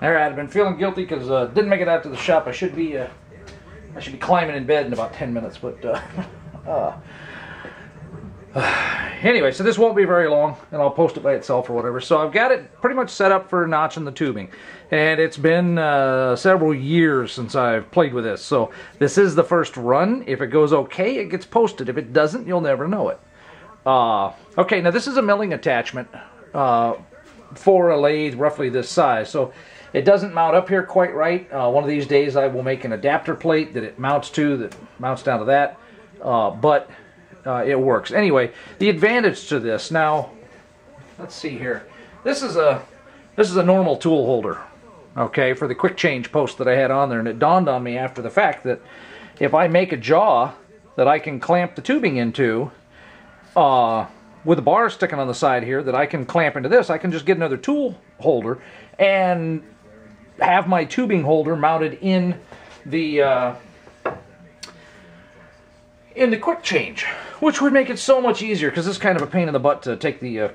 Alright, I've been feeling guilty because didn't make it out to the shop. I should be climbing in bed in about 10 minutes, but anyway, so this won't be very long, and I'll post it by itself or whatever. So I've got it pretty much set up for notching the tubing, and it's been several years since I've played with this. So this is the first run. If it goes okay, it gets posted. If it doesn't, you'll never know it. Okay, now this is a milling attachment for a lathe roughly this size. So it doesn't mount up here quite right. One of these days I will make an adapter plate that it mounts to, that mounts down to that, but it works. Anyway, the advantage to this, now, let's see here. This is a normal tool holder, okay, for the quick change post that I had on there, and it dawned on me after the fact that if I make a jaw that I can clamp the tubing into, with a bar sticking on the side here that I can clamp into this, I can just get another tool holder and have my tubing holder mounted in the quick change, which would make it so much easier, because it's kind of a pain in the butt to take the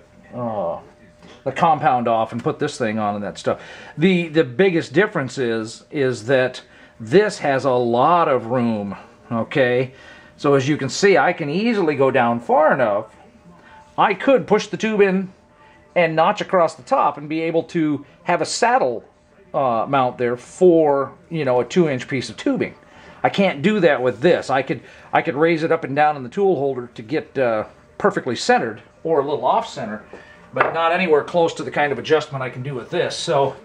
compound off and put this thing on and that stuff. The biggest difference is that this has a lot of room, okay? So as you can see, I can easily go down far enough. I could push the tube in and notch across the top and be able to have a saddle mount there for, you know, a 2-inch piece of tubing. I can't do that with this. I could raise it up and down in the tool holder to get perfectly centered, or a little off center, but not anywhere close to the kind of adjustment I can do with this. So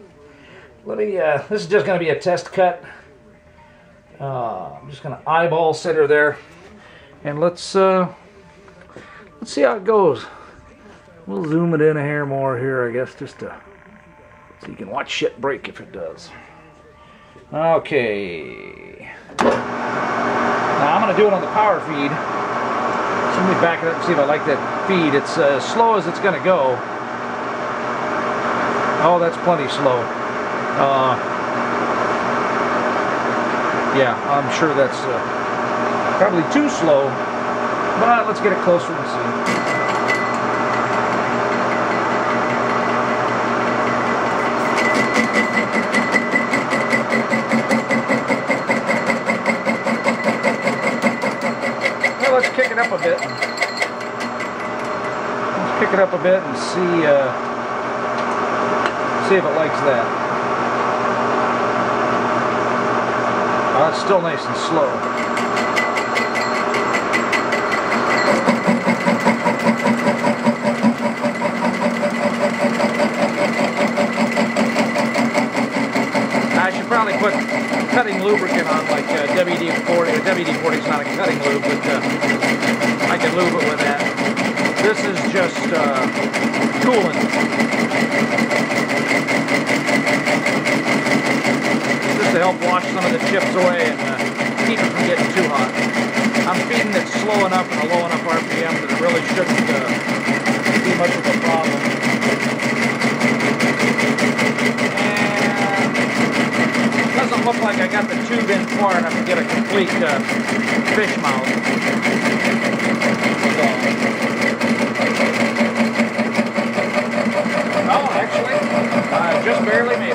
let me. This is just going to be a test cut. I'm just going to eyeball center there, and let's see how it goes. We'll zoom it in a hair more here, I guess, just to so you can watch shit break if it does. Okay. Now I'm going to do it on the power feed. So let me back it up and see if I like that feed. It's as slow as it's going to go. Oh, that's plenty slow. Yeah, I'm sure that's probably too slow. But let's get it closer and see. Well, let's kick it up a bit. Let's kick it up a bit and see if it likes that. Oh, it's still nice and slow. Put cutting lubricant on, like WD-40. WD-40 is not a cutting lube, but I can lube it with that. This is just coolant. Just to help wash some of the chips away and keep it from getting too hot. I'm feeding it slow enough and a low enough RPM that it really shouldn't be much of a problem. Doesn't look like I got the tube in far enough to get a complete fish mouth. So. Oh, actually, I just barely made it.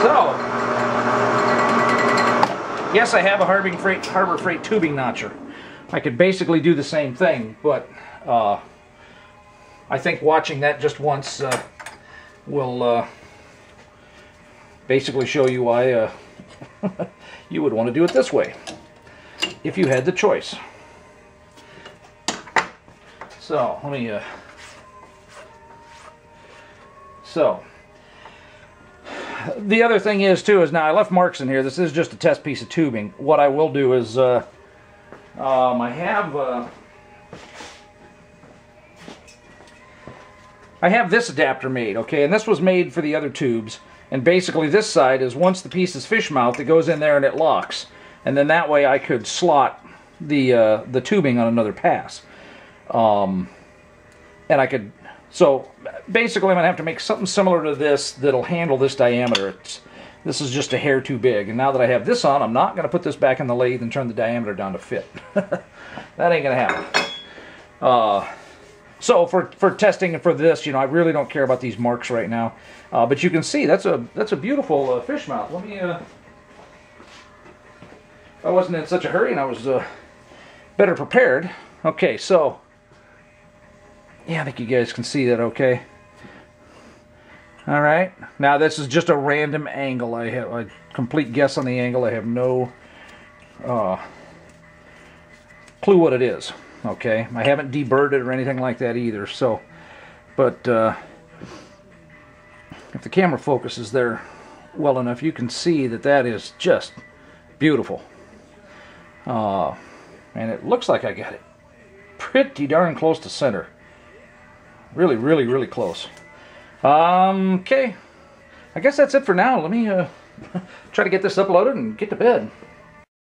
So, yes, I have a Harbor Freight tubing notcher. I could basically do the same thing, but I think watching that just once will basically show you why you would want to do it this way if you had the choice. So let me. So the other thing is too is, now I left marks in here. This is just a test piece of tubing. What I will do is. I have this adapter made, okay, and this was made for the other tubes, and basically this side is, once the piece is fish mouth, it goes in there and it locks, and then that way I could slot the tubing on another pass, and I could, so basically I'm gonna have to make something similar to this that'll handle this diameter. This is just a hair too big, and now that I have this on, I'm not going to put this back in the lathe and turn the diameter down to fit. That ain't going to happen. So for testing and for this, you know, I really don't care about these marks right now. But you can see that's a beautiful fish mouth. Let me. I wasn't in such a hurry, and I was better prepared. Okay, so yeah, I think you guys can see that. Okay. All right. Now this is just a random angle. I have a complete guess on the angle. I have no clue what it is. Okay. I haven't deburred it or anything like that either. So, but if the camera focuses there well enough, you can see that that is just beautiful. And it looks like I got it pretty darn close to center. Really, really, really close. Okay, I guess that's it for now. Let me try to get this uploaded and get to bed.